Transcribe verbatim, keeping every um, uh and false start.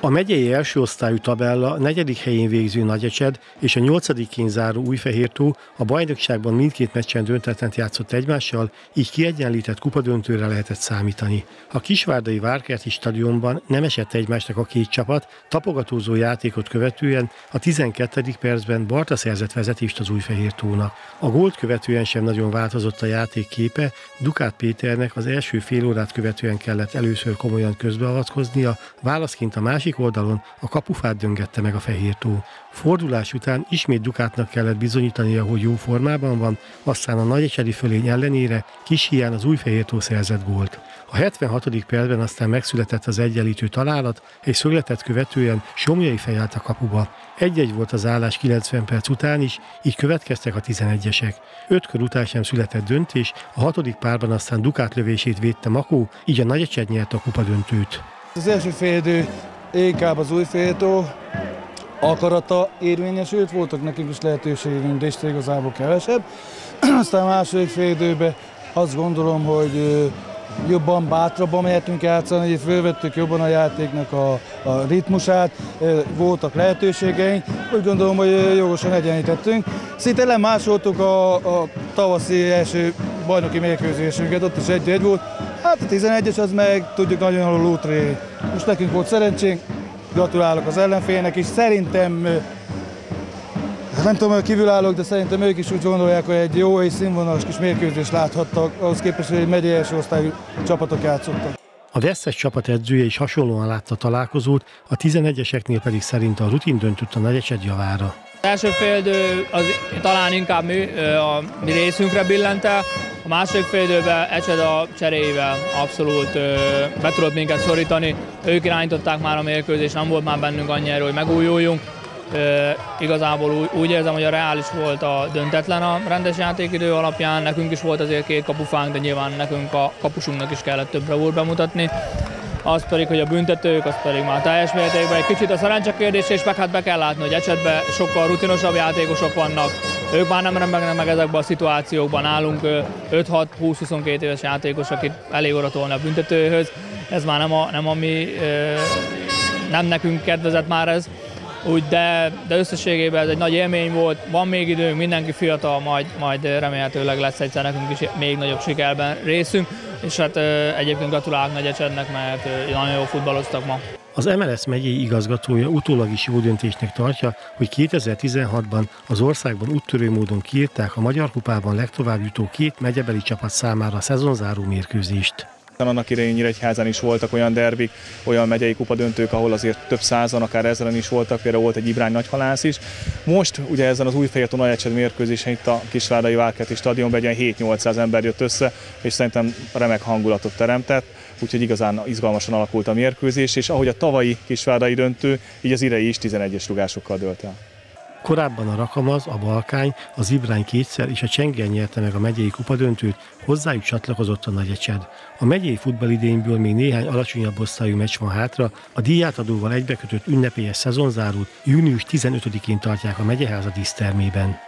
A megyei első osztályú tabella a negyedik helyén végző Nagyecsed és a nyolcadikén záró Újfehértó a bajnokságban mindkét meccsen döntetlent játszott egymással, így kiegyenlített kupadöntőre lehetett számítani. A Kisvárdai Várkerti stadionban nem esett egymásnak a két csapat, tapogatózó játékot követően a tizenkettedik percben Barta szerzett vezetést az Újfehértónak. A gólt követően sem nagyon változott a játék képe, Dukát Péternek az első fél órát követően kellett először komolyan közbeavatkoznia, válaszként a másik oldalon a kapufát döngette meg a Fehértó. Fordulás után ismét Dukátnak kellett bizonyítania, hogy jó formában van, aztán a nagyecsedi fölény ellenére kis hián az Újfehértó szerzett gólt. A hetvenhatodik percben aztán megszületett az egyenlítő találat, egy szögletet követően Somjai felállt a kapuba. Egy-egy volt az állás kilencven perc után is, így következtek a tizenegyesek. öt kör után sem született döntés, a hatodik párban aztán Dukát lövését védte Makó, így a Nagyecsed nyerte a kupadöntőt. Az első félidő inkább az Újfehértó akarata érvényesült, voltak nekünk is lehetőségünk, de igazából kevesebb. Aztán a második félidőben azt gondolom, hogy jobban, bátrabban mehetünk játszani, így fölvettük jobban a játéknak a, a ritmusát, voltak lehetőségeink, úgy gondolom, hogy jogosan egyenlítettünk. Szinte lemásoltuk a, a tavaszi első bajnoki mérkőzésünket, ott is egy-egy volt. Hát a tizenegyes az meg tudjuk nagyon alul útré. Most nekünk volt szerencsénk, gratulálok az ellenfélnek, és szerintem, nem tudom, hogy kívülállók, de szerintem ők is úgy gondolják, hogy egy jó és színvonalas kis mérkőzést láthattak, ahhoz képest, hogy egy megyei első osztályú csapatok játszottak. A vesztes csapat edzője is hasonlóan látta a találkozót, a tizenegyeseknél pedig szerint a rutin döntött a Nagyecsed javára. Az első félidő az talán inkább mi, a mi részünkre billent el, a második félidőben Ecsed a cseréivel abszolút ö, be tudott minket szorítani. Ők irányították már a mérkőzést, nem volt már bennünk annyira, hogy megújuljunk. Ö, igazából úgy, úgy érzem, hogy a reális volt a döntetlen a rendes játékidő alapján. Nekünk is volt azért két kapufánk, de nyilván nekünk a kapusunknak is kellett több bravúrt bemutatni. Az pedig, hogy a büntetők, az pedig már teljes mértékben egy kicsit a szerencse kérdése, és meg hát be kell látni, hogy Ecsedben sokkal rutinosabb játékosok vannak. Ők már nem remegnek meg ezekben a szituációkban, nálunk öt-hat-húsz-huszonkettő éves játékos, akit elég oratolna a büntetőhöz. Ez már nem, a, nem, a mi, nem nekünk kedvezett már ez. Úgy, de, de összességében ez egy nagy élmény volt, van még időnk, mindenki fiatal, majd, majd remélhetőleg lesz egyszer nekünk is még nagyobb sikerben részünk, és hát egyébként gratulálok Nagyecsednek, mert nagyon jól futballoztak ma. Az em el es zé megyei igazgatója utólag is jó döntésnek tartja, hogy kétezer-tizenhatban az országban úttörő módon kiírták a Magyar Kupában legtovább jutó két megyebeli csapat számára a szezonzáró mérkőzést. Annak idején Iregyházán is voltak olyan derbik, olyan megyei kupadöntők, ahol azért több százan, akár ezeren is voltak, például volt egy Ibrány nagyhalász is. Most ugye ezen az Újfehértó Nagyecsed mérkőzésen itt a Kisvárdai Várkerti stadionban egy hét-nyolcszáz ember jött össze, és szerintem remek hangulatot teremtett, úgyhogy igazán izgalmasan alakult a mérkőzés, és ahogy a tavalyi kisvárdai döntő, így az idei is tizenegyes rugásokkal dőlt el. Korábban a Rakamaz, a Balkány, az Ibrány kétszer és a Csengen nyerte meg a megyei kupadöntőt, hozzájuk csatlakozott a Nagyecsed. A megyei futballidényből még néhány alacsonyabb osztályú meccs van hátra, a díjátadóval egybekötött ünnepélyes szezonzárút június tizenötödikén tartják a Megyeháza dísztermében.